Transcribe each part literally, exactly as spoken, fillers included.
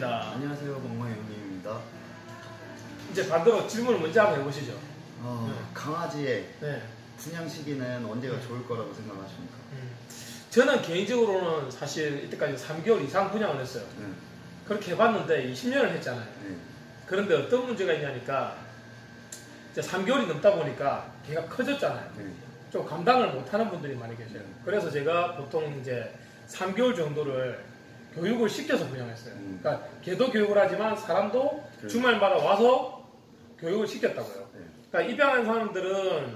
반갑습니다. 안녕하세요, 멍멍이 형님입니다. 이제 반대로 질문을 먼저 한번 해보시죠. 어, 네. 강아지의 네. 분양 시기는 언제가 네. 좋을 거라고 생각하십니까? 음. 저는 개인적으로는 사실 이때까지 삼 개월 이상 분양을 했어요. 네. 그렇게 해봤는데 이십 년을 했잖아요. 네. 그런데 어떤 문제가 있냐니까 이제 삼 개월이 넘다 보니까 개가 커졌잖아요. 네. 좀 감당을 못하는 분들이 많이 계셔요. 그래서 제가 보통 이제 삼 개월 정도를 교육을 시켜서 분양했어요. 음. 그러니까 개도 교육을 하지만 사람도 그래. 주말마다 와서 교육을 시켰다고요. 네. 그러니까 입양한 사람들은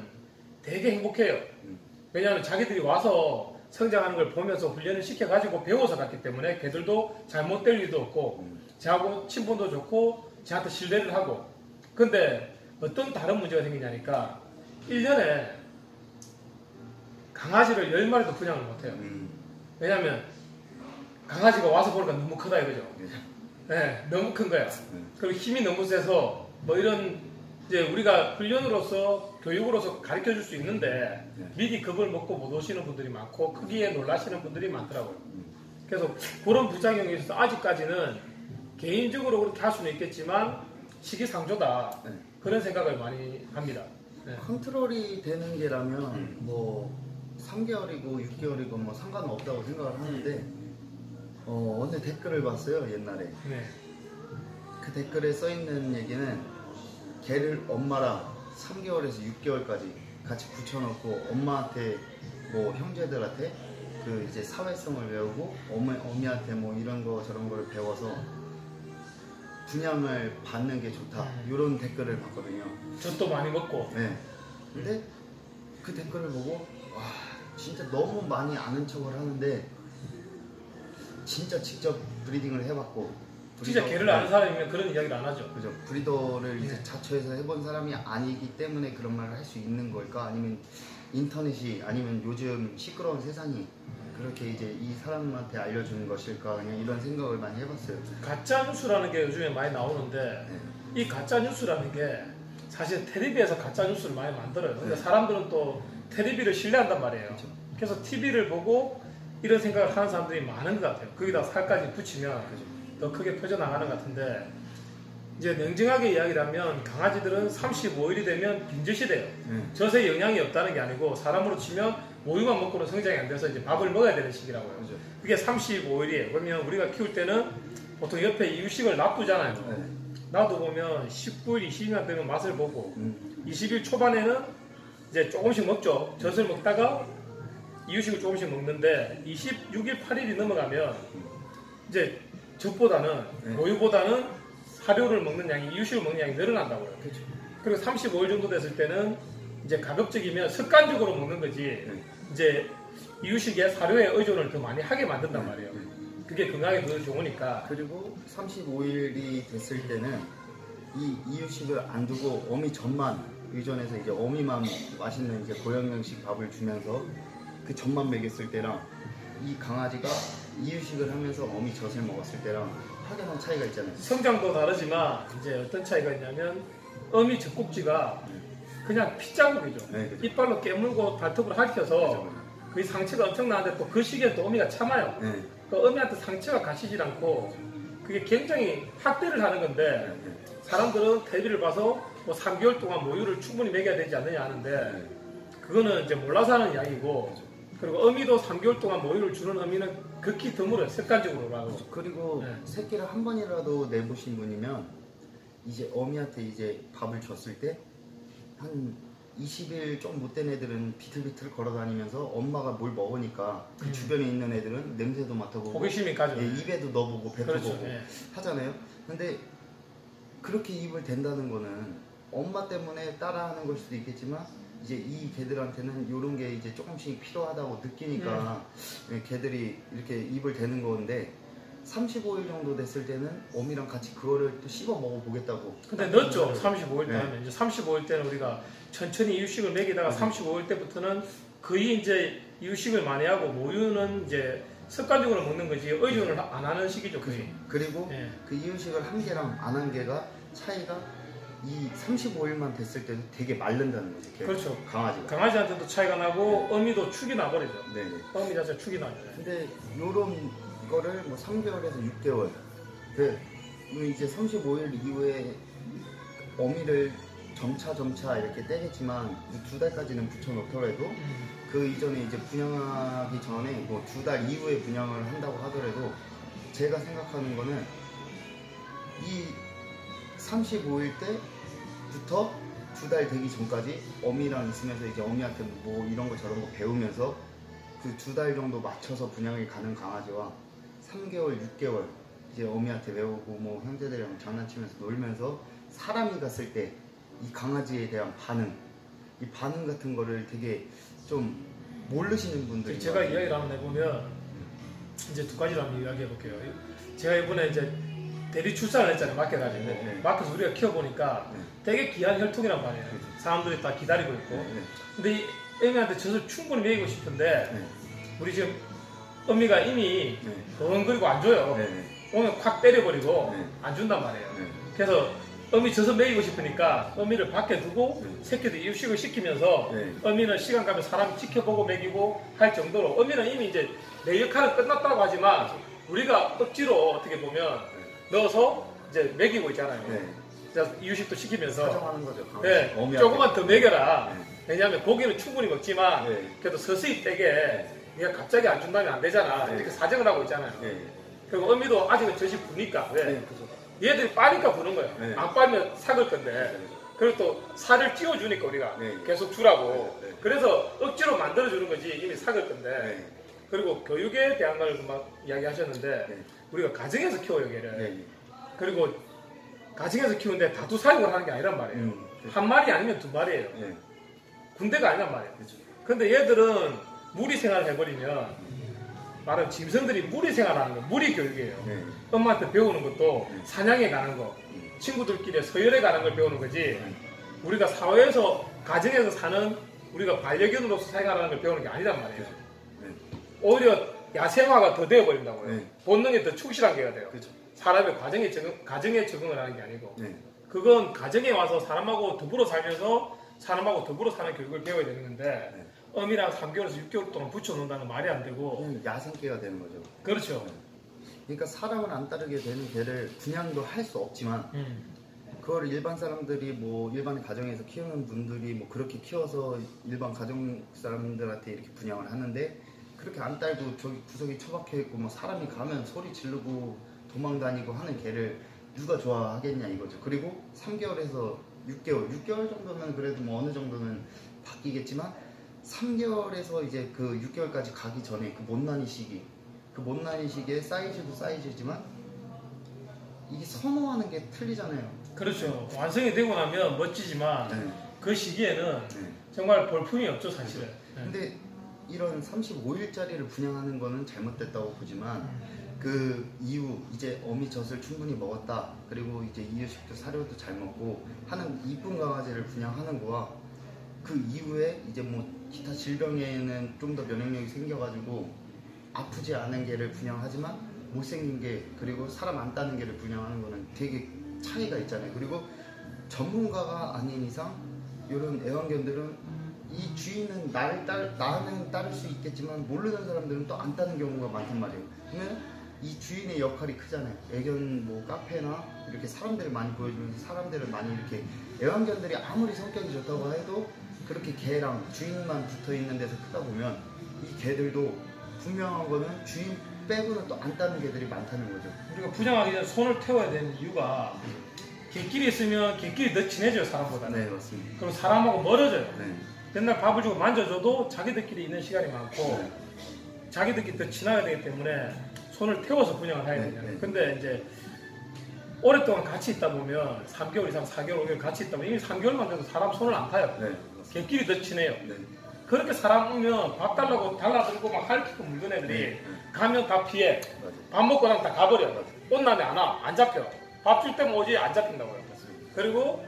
되게 행복해요. 음. 왜냐하면 자기들이 와서 성장하는 걸 보면서 훈련을 시켜가지고 배워서 갔기 때문에 개들도 잘못될 일도 없고 음. 저하고 친분도 좋고 저한테 신뢰를 하고. 근데 어떤 다른 문제가 생기냐니까 일 년에 강아지를 열 마리도 분양을 못해요. 음. 왜냐하면 강아지가 와서 보니까 너무 크다 이거죠. 네, 너무 큰 거야. 그리고 힘이 너무 세서 뭐 이런 이제 우리가 훈련으로서 교육으로서 가르쳐줄 수 있는데 미리 겁을 먹고 못 오시는 분들이 많고 크기에 놀라시는 분들이 많더라고요. 그래서 그런 부작용이 있어서 아직까지는 개인적으로 그렇게 할 수는 있겠지만 시기상조다 그런 생각을 많이 합니다. 네. 컨트롤이 되는 게라면 뭐 삼 개월이고 육 개월이고 뭐 상관은 없다고 생각을 하는데 어, 어느 댓글을 봤어요, 옛날에. 네. 그 댓글에 써있는 얘기는 개를 엄마랑 삼 개월에서 육 개월까지 같이 붙여놓고 엄마한테 뭐 형제들한테 그 이제 사회성을 배우고 어미, 어미한테 뭐 이런 거 저런 거를 배워서 분양을 받는 게 좋다. 이런 댓글을 봤거든요. 젖도 많이 먹고. 네. 근데 그 댓글을 보고 와, 진짜 너무 많이 아는 척을 하는데 진짜 직접 브리딩을 해봤고 진짜 개를 아는 사람이면 그런 이야기를 안 하죠. 그죠. 브리더를 네. 이제 자처해서 해본 사람이 아니기 때문에 그런 말을 할 수 있는 걸까? 아니면 인터넷이 아니면 요즘 시끄러운 세상이 그렇게 이제 이 사람한테 알려주는 것일까? 그냥 이런 생각을 많이 해봤어요. 가짜 뉴스라는 게 요즘에 많이 나오는데 네. 이 가짜 뉴스라는 게 사실 텔레비에서 가짜 뉴스를 많이 만들어요. 근데 네. 사람들은 또 텔레비를 신뢰한단 말이에요. 그쵸. 그래서 티비를 보고 이런 생각을 하는 사람들이 많은 것 같아요. 거기다 살까지 붙이면 그죠. 더 크게 퍼져나가는 것 같은데 이제 냉정하게 이야기를 하면 강아지들은 삼십오 일이 되면 빈젖이 돼요. 음. 젖에 영양이 없다는 게 아니고 사람으로 치면 모유만 먹고는 성장이 안 돼서 이제 밥을 먹어야 되는 시기라고요. 그죠. 그게 삼십오 일이에요. 그러면 우리가 키울 때는 보통 옆에 이유식을 놔두잖아요. 음. 놔두보면 십구 일, 이십 일만 되면 맛을 보고 음. 이십 일 초반에는 이제 조금씩 먹죠. 젖을 먹다가 이유식을 조금씩 먹는데 이십육 일, 팔 일이 넘어가면 이제 젖보다는 네. 모유보다는 사료를 먹는 양이 이유식을 먹는 양이 늘어난다고요. 그렇죠. 그리고 삼십오 일 정도 됐을 때는 이제 가급적이면 습관적으로 먹는 거지 네. 이제 이유식에 사료에 의존을 더 많이 하게 만든단 네. 말이에요. 그게 건강에 더 좋으니까. 그리고 삼십오 일이 됐을 때는 이 이유식을 안 두고 어미 젖만 의존해서 이제 어미만 맛있는 이제 고영양식 밥을 주면서 그 젖만 먹였을 때랑 이 강아지가 이유식을 하면서 어미 젖을 먹었을 때랑 확연한 차이가 있잖아요. 성장도 다르지만 이제 어떤 차이가 있냐면 어미 젖꼭지가 그냥 핏자국이죠. 네, 이빨로 깨물고 발톱을 핥혀서 그 상처가 엄청나는데 또 그 시기에 또 어미가 참아요. 네. 그 어미한테 상처가 가시질 않고 그게 굉장히 학대를 하는 건데 사람들은 텔레비를 봐서 뭐 삼 개월 동안 모유를 충분히 먹여야 되지 않느냐 하는데 그거는 이제 몰라서 하는 이야기고 그리고 어미도 삼 개월 동안 모유를 주는 어미는 극히 드물어요. 습관적으로 봐도. 그리고 네. 새끼를 한 번이라도 내보신 분이면 이제 어미한테 이제 밥을 줬을 때 한 이십 일 좀 못된 애들은 비틀비틀 걸어다니면서 엄마가 뭘 먹으니까 그 음. 주변에 있는 애들은 냄새도 맡아보고 호기심이 가죠. 예, 입에도 넣어보고 배도 그렇죠. 보고 네. 하잖아요. 근데 그렇게 입을 댄다는 거는 엄마 때문에 따라하는 걸 수도 있겠지만 이제 이 개들한테는 이런 게 이제 조금씩 필요하다고 느끼니까 네. 개들이 이렇게 입을 대는 건데 삼십오 일 정도 됐을 때는 어미랑 같이 그거를 또 씹어 먹어보겠다고. 근데 넣었죠. 삼십오 일 때는 네. 이제 삼십오 일 때는 우리가 천천히 이유식을 먹이다가 네. 삼십오 일 때부터는 거의 이제 이유식을 많이 하고 모유는 이제 습관적으로 먹는 거지 의존을 네. 안 하는 시기죠. 거의. 그리고 네. 그 이유식을 한 개랑 안 한 개가 차이가 이 삼십오 일만 됐을 때도 되게 마른다는 거지. 그렇죠. 강아지가. 강아지한테도 차이가 나고 네. 어미도 축이 나버리죠. 네네. 어미 자체가 축이 나죠. 근데 요런 거를 뭐 삼 개월에서 육 개월 그 이제 삼십오 일 이후에 어미를 점차 점차 이렇게 떼겠지만 두 달까지는 붙여놓더라도 그 이전에 이제 분양하기 전에 뭐 두 달 이후에 분양을 한다고 하더라도 제가 생각하는 거는 이 삼십오 일 때부터 두 달 되기 전까지 어미랑 있으면서 이제 어미한테 뭐 이런 거 저런 거 배우면서 그 두 달 정도 맞춰서 분양이 가는 강아지와 삼 개월, 육 개월 이제 어미한테 배우고 뭐 형제들이랑 장난치면서 놀면서 사람이 갔을 때 이 강아지에 대한 반응, 이 반응 같은 거를 되게 좀 모르시는 분들이 제가 이야기를 한번 해보면 이제 두 가지를 한번 이야기해 볼게요. 제가 이번에 이제 대리 출산을 했잖아요. 맡겨가지고 네, 네. 맡겨서 우리가 키워보니까 네. 되게 귀한 혈통이란 말이에요. 네. 사람들이 다 기다리고 있고 네. 근데 이 애미한테 젖을 충분히 먹이고 싶은데 네. 우리 지금 엄미가 이미 엉거리고 네. 안 줘요. 네. 오면 콱 때려버리고 네. 안 준단 말이에요. 네. 그래서 어미 젖을 먹이고 싶으니까 어미를 밖에 두고 네. 새끼들 입식을 시키면서 네. 어미는 시간 가면 사람 지켜보고 먹이고 할 정도로 어미는 이미 이제 내 역할은 끝났다고 하지만 우리가 억지로 어떻게 보면 넣어서 이제 먹이고 있잖아요. 네. 이유식도 시키면서 사정하는 거죠. 네. 조금만 더 먹여라. 네. 왜냐하면 고기는 충분히 먹지만 네. 그래도 서서히 떼게 네가 갑자기 안 준다면 안 되잖아. 네. 이렇게 사정을 하고 있잖아요. 네. 그리고 어미도 아직은 젖이 부니까 왜? 네, 얘들이 빠니까 부는 거예요. 네. 안 빠면 삭을 건데 네. 그리고 또 살을 찌워주니까 우리가 네. 계속 주라고 네. 네. 그래서 억지로 만들어주는 거지 이미 삭을 건데 네. 그리고 교육에 대한 걸 막 이야기하셨는데 네. 우리가 가정에서 키워요, 걔를. 네. 그리고 가정에서 키우는데 다두 사육을 하는 게 아니란 말이에요. 음, 한 마리 아니면 두 마리예요. 네. 군대가 아니란 말이에요. 그쵸. 근데 얘들은 무리 생활을 해버리면 말하면 짐승들이 무리 생활하는 거, 무리 교육이에요. 네. 엄마한테 배우는 것도 네. 사냥에 가는 거, 친구들끼리 서열에 가는 걸 배우는 거지 네. 우리가 사회에서, 가정에서 사는 우리가 반려견으로서 생활하는 걸 배우는 게 아니란 말이에요. 네. 오히려 야생화가 더 되어버린다고요. 네. 본능에 더 충실한 게 돼요. 그쵸. 사람의 과정에 적응, 가정에 적응을 하는 게 아니고 네. 그건 가정에 와서 사람하고 더불어 살면서 사람하고 더불어 사는 교육을 배워야 되는 건데 네. 어미랑 삼 개월에서 육 개월 동안 붙여놓는다는 말이 안 되고 야생개가 되는 거죠. 그렇죠. 네. 그러니까 사람을 안 따르게 되는 개를 분양도 할 수 없지만 음. 그걸 일반 사람들이 뭐 일반 가정에서 키우는 분들이 뭐 그렇게 키워서 일반 가정 사람들한테 이렇게 분양을 하는데 그렇게 안 딸고 저기 구석에 처박혀 있고 뭐 사람이 가면 소리 지르고 도망다니고 하는 개를 누가 좋아하겠냐 이거죠. 그리고 삼 개월에서 육 개월, 육 개월 정도면 그래도 뭐 어느 정도는 바뀌겠지만 삼 개월에서 이제 그 육 개월까지 가기 전에 그 못난이 시기, 그 못난이 시기에 사이즈도 사이즈지만 이게 선호하는 게 틀리잖아요. 그렇죠. 완성이 되고 나면 멋지지만 네. 그 시기에는 네. 정말 볼품이 없죠 사실은. 네. 근데 이런 삼십오 일짜리를 분양하는 거는 잘못됐다고 보지만 그 이후 이제 어미 젖을 충분히 먹었다 그리고 이제 이유식도 사료도 잘 먹고 하는 이쁜 강아지를 분양하는 거와 그 이후에 이제 뭐 기타 질병에는 좀 더 면역력이 생겨가지고 아프지 않은 개를 분양하지만 못생긴 개 그리고 사람 안 따는 개를 분양하는 거는 되게 차이가 있잖아요. 그리고 전문가가 아닌 이상 이런 애완견들은 이 주인은 나를 따르, 나는 따를 수 있겠지만 모르는 사람들은 또 안 따는 경우가 많단 말이에요. 그러면 이 주인의 역할이 크잖아요. 애견 뭐 카페나 이렇게 사람들을 많이 보여주면서 사람들을 많이 이렇게 애완견들이 아무리 성격이 좋다고 해도 그렇게 개랑 주인만 붙어있는 데서 크다 보면 이 개들도 분명한 거는 주인 빼고는 또 안 따는 개들이 많다는 거죠. 우리가 분양하기 전에 손을 태워야 되는 이유가 개끼리 있으면 개끼리 더 친해져요 사람보다는. 네 맞습니다. 그럼 사람하고 멀어져요. 네. 맨날 밥을 주고 만져줘도 자기들끼리 있는 시간이 많고 네. 자기들끼리 더 친하게 되기 때문에 손을 태워서 분양을 해야 되잖아요. 네. 근데 이제 오랫동안 같이 있다 보면 삼 개월 이상 사 개월 오 개월 같이 있다 보면 이미 삼 개월만 돼도 사람 손을 안 타요. 네. 개끼리 더 친해요. 네. 그렇게 사람 오면 밥 달라고 달라들고 막 할퀴고 물던 애들이 네. 가면 다 피해. 맞아. 밥 먹고 나면 다 가버려. 온남에 안 와. 안 잡혀. 밥 줄 때면 오지 안 잡힌다고요. 맞습니다. 그리고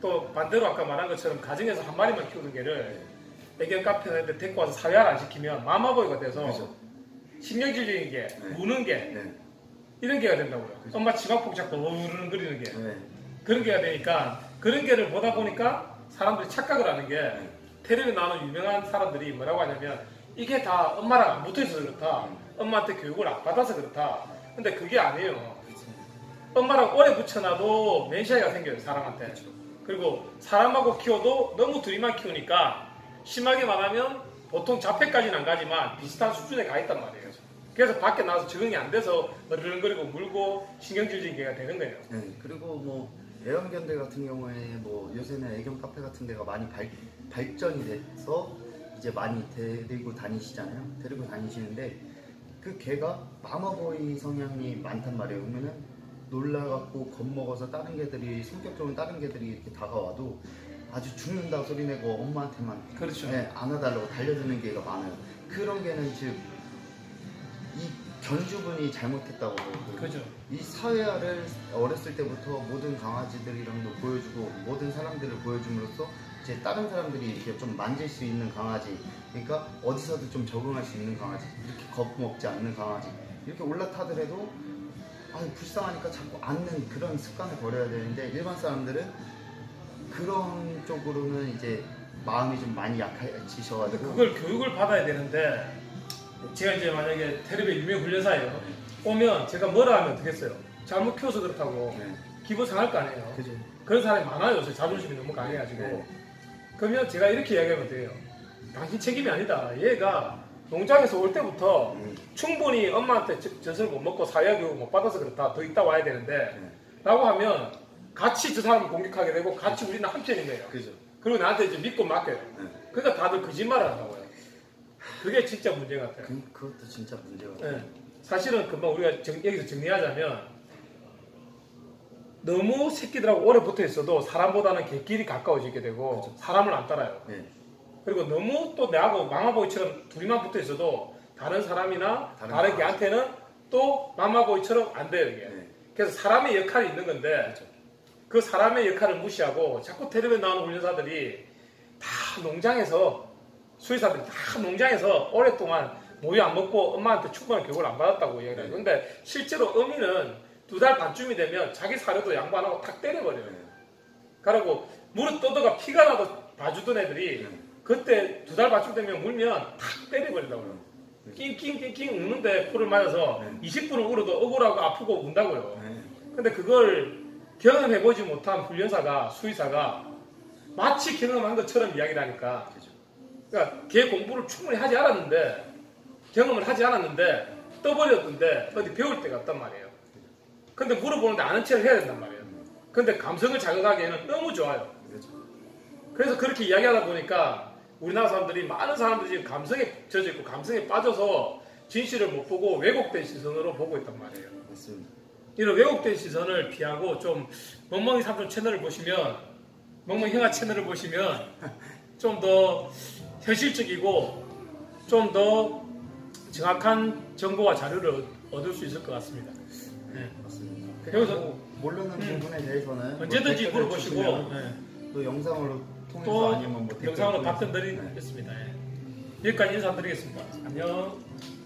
또 반대로 아까 말한 것처럼 가정에서 한 마리만 키우는 개를 애견 카페나 이런 데 데리고 와서 사회화를 안 시키면 마마보이가 돼서 그렇죠. 신경질적인 개, 네. 우는 개 네. 이런 개가 된다고요. 그렇죠. 엄마 치마폭 잡고 우르릉거리는 개 네. 그런 개가 되니까 그런 개를 보다 보니까 사람들이 착각을 하는 게 네. 텔레비에 나오는 유명한 사람들이 뭐라고 하냐면 이게 다 엄마랑 안 붙어있어서 그렇다. 네. 엄마한테 교육을 안 받아서 그렇다. 근데 그게 아니에요. 그렇죠. 엄마랑 오래 붙여놔도 맨시아가 생겨요, 사람한테. 그렇죠. 그리고 사람하고 키워도 너무 둘이만 키우니까 심하게 말하면 보통 자폐까지는 안 가지만 비슷한 수준에 가 있단 말이에요. 그렇죠. 그래서 밖에 나와서 적응이 안 돼서 으르렁거리고 물고 신경질적인 개가 되는 거예요. 네, 그리고 뭐 애완견들 같은 경우에 뭐 요새는 애견 카페 같은 데가 많이 발, 발전이 돼서 이제 많이 데리고 다니시잖아요. 데리고 다니시는데 그 개가 마마보이 성향이 많단 말이에요. 그러면은 놀라갖고 겁먹어서 다른 개들이 성격적으로 다른 개들이 이렇게 다가와도 아주 죽는다 소리내고 엄마한테만 그렇죠. 네, 안아달라고 달려드는 개가 많아요. 그런 개는 즉 이 견주분이 잘못했다고 그렇죠. 이 사회화를 어렸을 때부터 모든 강아지들이랑도 보여주고 모든 사람들을 보여줌으로써 이제 다른 사람들이 이렇게 좀 만질 수 있는 강아지, 그러니까 어디서도 좀 적응할 수 있는 강아지, 이렇게 겁먹지 않는 강아지, 이렇게 올라타더라도 아 불쌍하니까 자꾸 앉는 그런 습관을 버려야 되는데 일반 사람들은 그런 쪽으로는 이제 마음이 좀 많이 약해지셔가지고 그걸 교육을 받아야 되는데. 제가 이제 만약에 테레비 유명 훈련사예요. 오면 제가 뭐라 하면 되겠어요. 잘못 키워서 그렇다고 네. 기분 상할 거 아니에요. 그죠. 그런 사람이 많아요. 요새 자존심이 너무 강해가지고. 네. 그러면 제가 이렇게 이야기하면 돼요. 당신 책임이 아니다. 얘가 농장에서 올 때부터 네. 충분히 엄마한테 젖을 못 먹고 사회화 교육 못 받아서 그렇다. 더 있다 와야 되는데 네. 라고 하면 같이 저 사람을 공격하게 되고 같이 네. 우리는 한편인 거예요. 그죠. 그리고 나한테 이제 믿고 맡겨요. 네. 그러니까 다들 거짓말을 한다고요. 그게 진짜 문제 같아요. 그, 그것도 진짜 문제 같아요. 네. 사실은 금방 우리가 정, 여기서 정리하자면 너무 새끼들하고 오래 붙어 있어도 사람보다는 개끼리 가까워지게 되고 그렇죠. 사람을 안 따라요. 네. 그리고 너무 또 내하고 마마보이처럼 둘이만 붙어 있어도 다른 사람이나 다른, 다른 개한테는 또 마마보이처럼 안 돼요. 이게. 네. 그래서 사람의 역할이 있는 건데 그렇죠. 그 사람의 역할을 무시하고 자꾸 테레비에 나오는 훈련사들이 다 농장에서 수의사들이 다 농장에서 오랫동안 모유 안 먹고 엄마한테 충분한 교육을 안 받았다고 이야기를 해요. 근데 실제로 어미는 두 달 반쯤이 되면 자기 사료도 양보 안 하고 탁 때려버려요. 그리고 무릎 떠다가 피가 나도 봐주던 애들이 그때 두 달 반쯤 되면 울면 탁 때려버린다고요. 낑낑낑낑 우는데 코를 맞아서 이십 분을 울어도 억울하고 아프고 운다고요. 근데 그걸 경험해보지 못한 훈련사가 수의사가 마치 경험한 것처럼 이야기를 하니까 그러니까 걔 공부를 충분히 하지 않았는데 경험을 하지 않았는데 떠버렸는데 어디 배울 때가 없단 말이에요. 근데 물어보는데 아는 체를 해야 된단 말이에요. 근데 감성을 자극하기에는 너무 좋아요. 그래서 그렇게 이야기하다 보니까 우리나라 사람들이 많은 사람들이 지금 감성에 젖어 있고 감성에 빠져서 진실을 못 보고 왜곡된 시선으로 보고 있단 말이에요. 맞습니다. 이런 왜곡된 시선을 피하고 좀 멍멍이 삼촌 채널을 보시면 멍멍이 형아 채널을 보시면 좀 더 현실적이고 좀 더 정확한 정보와 자료를 얻을 수 있을 것 같습니다. 네, 맞습니다. 그래서 모르는 음, 부분에 대해서는 언제든지 뭐 물어보시고 네. 또 영상으로 통해서 또 아니면 뭐 영상으로 답변 드리겠습니다. 네. 네. 여기까지 인사드리겠습니다. 안녕.